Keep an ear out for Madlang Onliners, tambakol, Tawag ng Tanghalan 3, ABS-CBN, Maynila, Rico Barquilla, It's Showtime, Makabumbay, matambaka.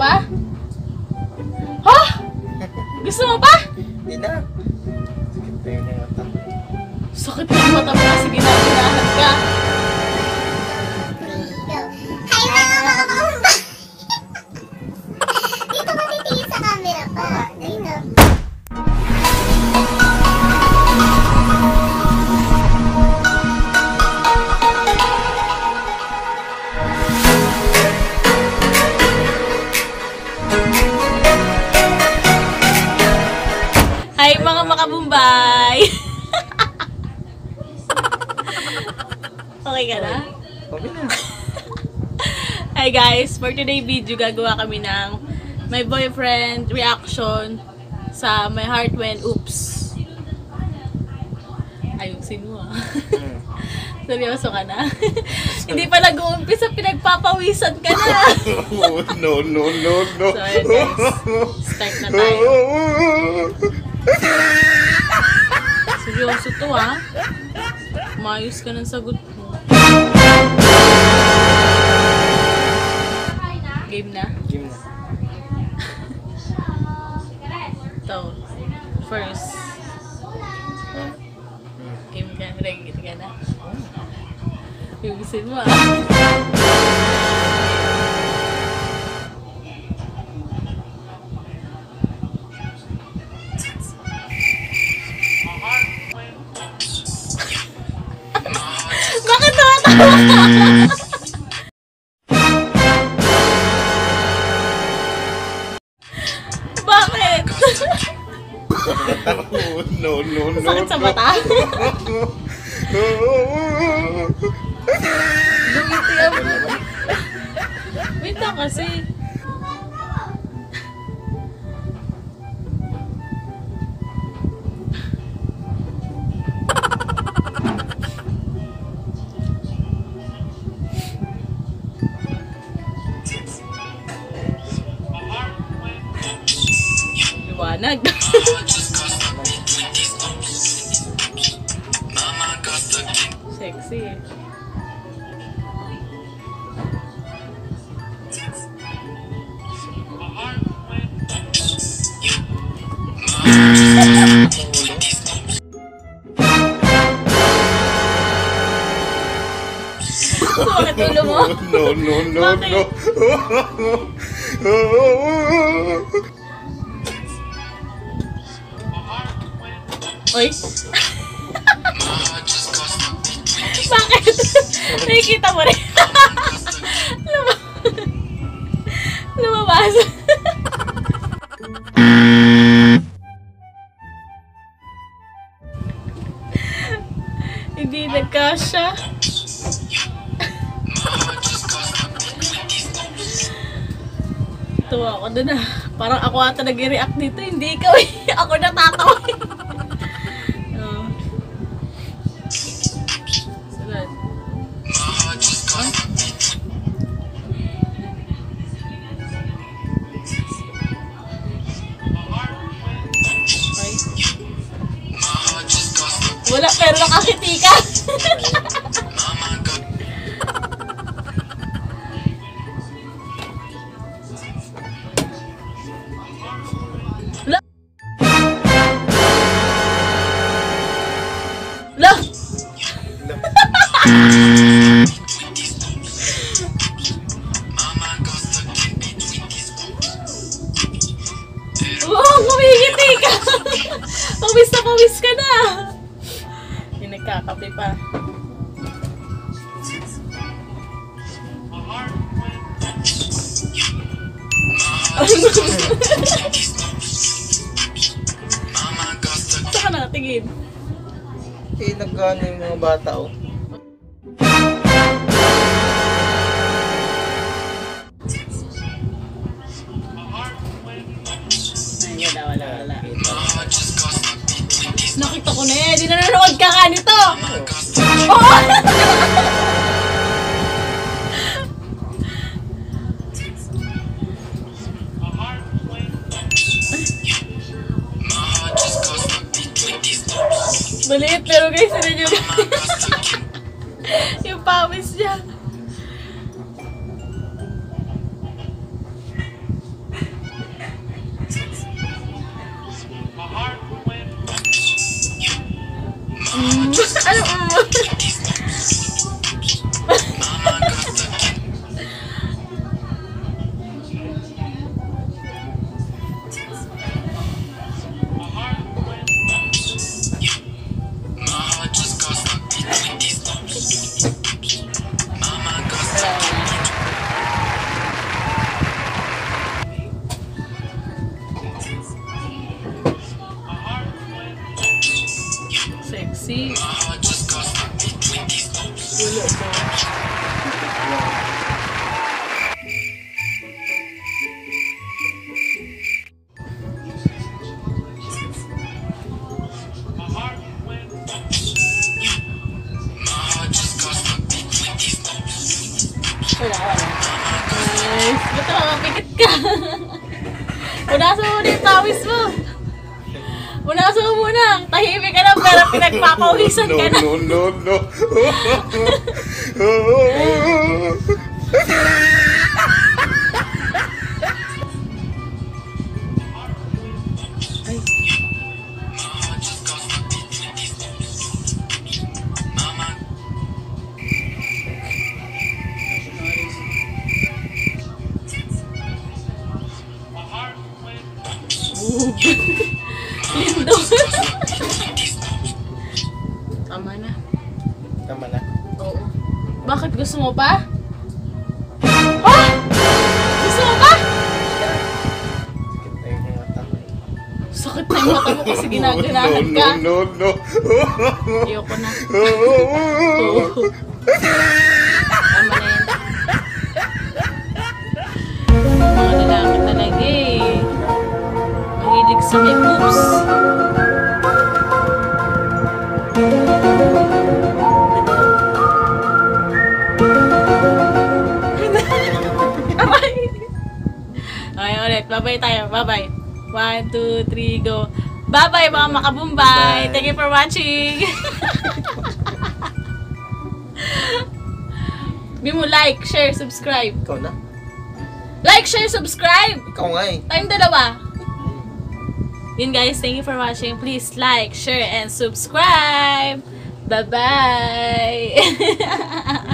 pa? Ha? Gusto mo pa? Hindi na. Sakit na yun yung mata. Sakit na yung mata pa. Sige na, hinahan ka. Hi mama! Dito ka titingin sa camera pa. Dino. Hi mga Makabumbay! Okay ka na? Okay na. Hi guys! For today video, gagawa kami ng my boyfriend reaction sa My Heart Went Oops. Ayusin mo ah. Seryoso ka na? Hindi pa nag-uumpisa, pinagpapawisan ka na! Oh, no, no, no, no! So guys, start na tayo. Seryoso to ha? Maayos ka ng sagot mo. Game na? Game na. So, first. Game ka, regit ka na. Ibisin mo ah. Bakit? Oh, no, no, no. Sakit sa mata? Lumiti ang mata. Minta kasi. Nag sexy eh. No, no, no, no. Oy. Bakit? Nakikita mo rin. Lumabas. Hindi nagkasya. Tuwa ako dun ah. Parang ako ata nag-react dito. Hindi ikaw eh. Ako natatawa eh. Wala, pero nakakitikan. Wala. Wala. Oh, kumigiti ka. Pawis na pawis ka na. Nagkakape pa. Saan ka nakatingin? Eh, nagkano yung mga bata oh. Wala. Nakita ko na eh, di nanonood ka ka nito! Oo! Maliit pero guys, ano nyo na? Yung pawis niya. Aduh. See? I just got 20 stops. Look My heart went opps. I just got 20 stops. Nice. Betul, pikit ka. Udah semua di tawis mo. Muna sa munang, tahimik ka na pero pinagpapawisan ka na. No. Tama na. Oo. Bakit gusto mo pa? Ha? Gusto mo pa? Sakit na yung mata mo kasi ginaganahan ka. No. Ayoko na. Tama na yun. Mga lalaki talaga eh. Mahilig sa may boobs. Bye-bye tayo. Bye-bye. 1, 2, 3, go. Bye-bye mga Makabumbay. Thank you for watching. Bigyan mo like, share, subscribe. Ikaw na. Like, share, subscribe. Ikaw nga eh. Tayong dalawa. Yun guys, thank you for watching. Please like, share, and subscribe. Bye-bye.